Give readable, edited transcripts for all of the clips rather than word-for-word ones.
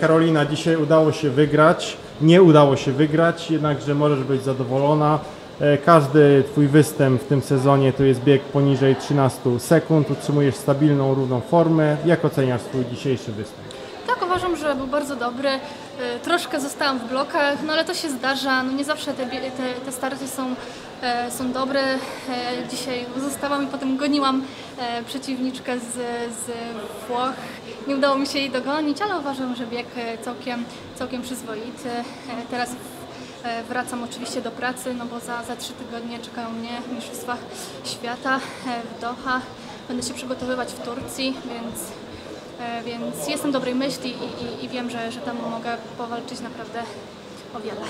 Karolina, dzisiaj udało się wygrać, nie udało się wygrać, jednakże możesz być zadowolona. Każdy Twój występ w tym sezonie to jest bieg poniżej 13 sekund, utrzymujesz stabilną, równą formę. Jak oceniasz swój dzisiejszy występ? Tak, uważam, że był bardzo dobry. Troszkę zostałam w blokach, no ale to się zdarza. No nie zawsze te starty są dobre. Dzisiaj zostałam i potem goniłam przeciwniczkę z Włoch. Nie udało mi się jej dogonić, ale uważam, że bieg całkiem przyzwoity. Teraz wracam oczywiście do pracy, no bo za 3 tygodnie czekają mnie Mistrzostwa Świata w Doha. Będę się przygotowywać w Turcji, więc jestem dobrej myśli i wiem, że tam mogę powalczyć naprawdę o wiele.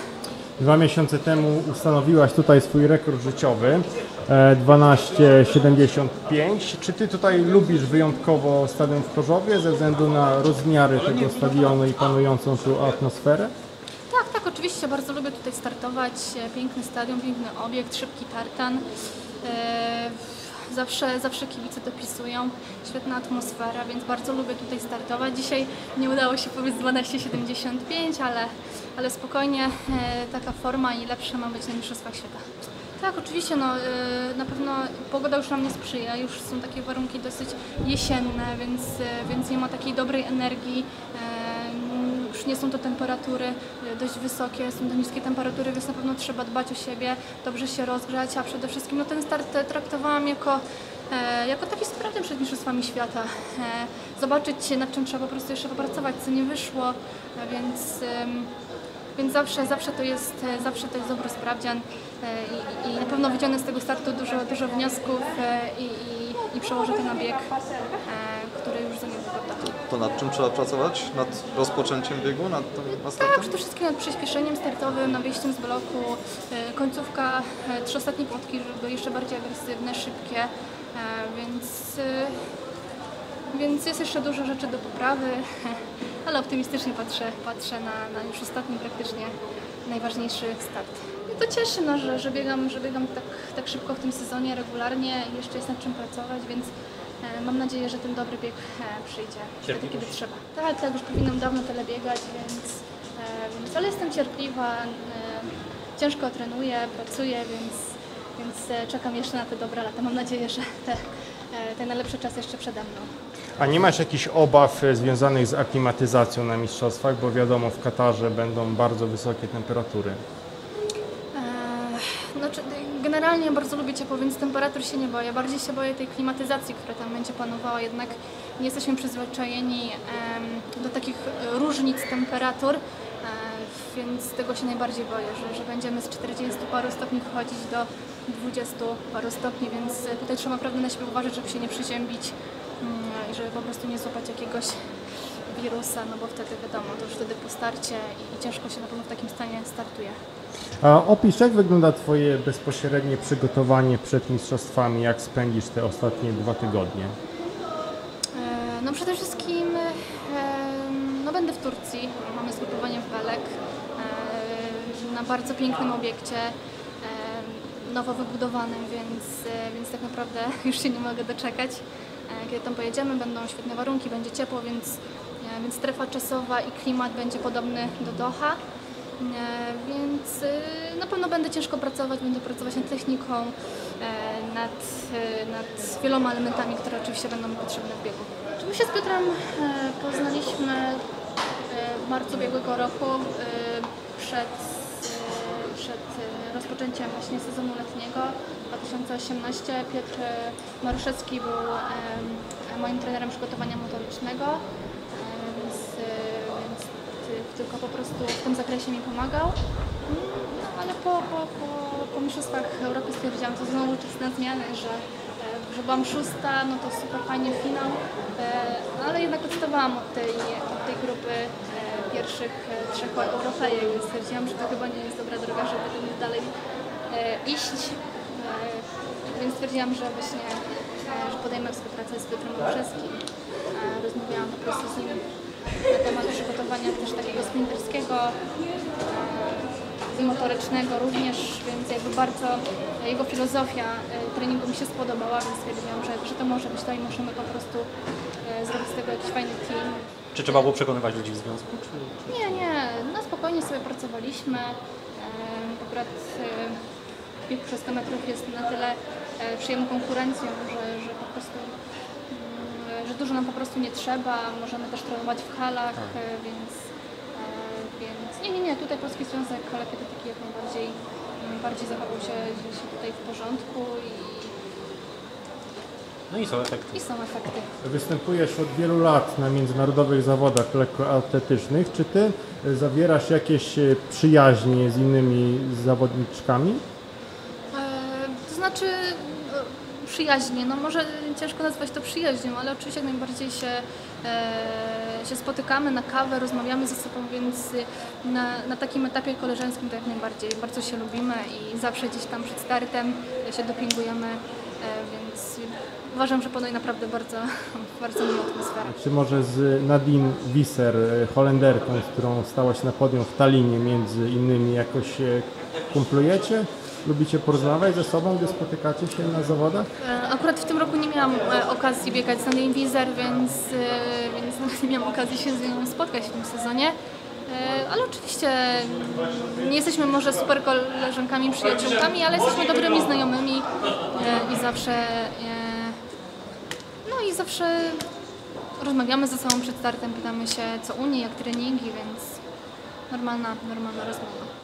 2 miesiące temu ustanowiłaś tutaj swój rekord życiowy, 12,75. Czy Ty tutaj lubisz wyjątkowo stadion w Chorzowie ze względu na rozmiary tego stadionu i panującą tu atmosferę? Tak, oczywiście bardzo lubię tutaj startować. Piękny stadion, piękny obiekt, szybki tartan. Zawsze kibice dopisują, świetna atmosfera, więc bardzo lubię tutaj startować. Dzisiaj nie udało się powiedz 12,75, ale spokojnie taka forma i lepsza ma być na Mistrzostwach Świata. Tak, oczywiście, no, na pewno pogoda już nam nie sprzyja, już są takie warunki dosyć jesienne, więc nie ma takiej dobrej energii. Już nie są to temperatury dość wysokie, są to niskie temperatury, więc na pewno trzeba dbać o siebie, dobrze się rozgrzać, a przede wszystkim no, ten start traktowałam jako taki sprawdzian przed Mistrzostwami Świata. Zobaczyć, nad czym trzeba po prostu jeszcze popracować, co nie wyszło, więc zawsze to jest dobry sprawdzian i na pewno wyciągnę z tego startu dużo wniosków i przełożę to na bieg, który już za niedługo. To nad czym trzeba pracować? Nad rozpoczęciem biegu? Tak, przede wszystkim nad przyspieszeniem startowym, nad wyjściem z bloku, końcówka, 3 ostatnie płotki, żeby były jeszcze bardziej agresywne, szybkie, więc jest jeszcze dużo rzeczy do poprawy, ale optymistycznie patrzę na już ostatni praktycznie najważniejszy start. I to cieszy, no, że biegam tak szybko w tym sezonie, regularnie, jeszcze jest nad czym pracować, więc mam nadzieję, że ten dobry bieg przyjdzie wtedy, kiedy trzeba. Tak, już powinnam dawno tyle biegać, więc ale jestem cierpliwa, ciężko trenuję, pracuję, więc czekam jeszcze na te dobre lata. Mam nadzieję, że ten najlepszy czas jeszcze przede mną. A nie masz jakichś obaw związanych z aklimatyzacją na mistrzostwach, bo wiadomo, w Katarze będą bardzo wysokie temperatury? Generalnie bardzo lubię ciepło, więc temperatur się nie boję. Bardziej się boję tej klimatyzacji, która tam będzie panowała. Jednak nie jesteśmy przyzwyczajeni do takich różnic temperatur, więc tego się najbardziej boję, że będziemy z 40 paru stopni chodzić do 20 paru stopni, więc tutaj trzeba naprawdę na siebie uważać, żeby się nie przyziębić i żeby po prostu nie złapać jakiegoś wirusa, no bo wtedy wiadomo, to już wtedy po starcie i ciężko się na pewno w takim stanie startuje. A opisz, jak wygląda Twoje bezpośrednie przygotowanie przed mistrzostwami, jak spędzisz te ostatnie 2 tygodnie? No przede wszystkim no będę w Turcji, mamy zgrupowanie w Belek, na bardzo pięknym obiekcie, nowo wybudowanym, więc tak naprawdę już się nie mogę doczekać. Kiedy tam pojedziemy, będą świetne warunki, będzie ciepło, więc strefa czasowa i klimat będzie podobny do Doha. Więc na pewno będę ciężko pracować, będę pracować nad techniką, nad wieloma elementami, które oczywiście będą mi potrzebne w biegu. Tu się z Piotrem poznaliśmy w marcu ubiegłego roku przed rozpoczęciem właśnie sezonu letniego 2018. Piotr Maruszewski był moim trenerem przygotowania motorycznego, więc tylko po prostu w tym zakresie mi pomagał. Ale po mistrzostwach Europy stwierdziłam, to znowu czas na zmiany, że byłam 6, no to super fajnie finał, ale jednak odstawałam od tej grupy pierwszych 3 Europejek, więc stwierdziłam, że to chyba nie jest dobra droga, żeby tam dalej iść. Więc stwierdziłam, że właśnie że podejmę współpracę z Piotrem Mokrzewskim. Rozmawiałam po prostu z nim na temat przygotowania też takiego sprinterskiego i motorycznego również, więc jakby bardzo jego filozofia treningu mi się spodobała, więc stwierdziłam, że to może być to i możemy po prostu zrobić z tego jakiś fajny team. Czy trzeba było przekonywać ludzi w związku? Nie, no spokojnie sobie pracowaliśmy. Akurat bieg przez 100 metrów jest na tyle przyjemną konkurencją, że po prostu że dużo nam po prostu nie trzeba. Możemy też trenować w halach, więc nie. Tutaj Polski Związek Lekkoatletyki jak najbardziej zachował się tutaj w porządku. No i są efekty. Występujesz od wielu lat na międzynarodowych zawodach lekkoatletycznych. Czy ty zawierasz jakieś przyjaźnie z innymi zawodniczkami? To znaczy przyjaźnie, no może ciężko nazwać to przyjaźnią, ale oczywiście jak najbardziej się spotykamy na kawę, rozmawiamy ze sobą, więc na takim etapie koleżeńskim to jak najbardziej. Bardzo się lubimy i zawsze gdzieś tam przed startem się dopingujemy, więc uważam, że panuje naprawdę bardzo miła atmosfera. Czy może z Nadine Wisser, Holenderką, z którą stałaś na podium w Tallinie między innymi, jakoś kumplujecie? Lubicie porozmawiać ze sobą, gdy spotykacie się na zawodach? Akurat w tym roku nie miałam okazji biegać z Nadine Wisser, więc nie miałam okazji się z nią spotkać w tym sezonie. Ale oczywiście nie jesteśmy może super koleżankami, przyjaciółkami, ale jesteśmy dobrymi znajomymi i zawsze rozmawiamy ze sobą przed startem, pytamy się co u niej, jak treningi, więc normalna rozmowa.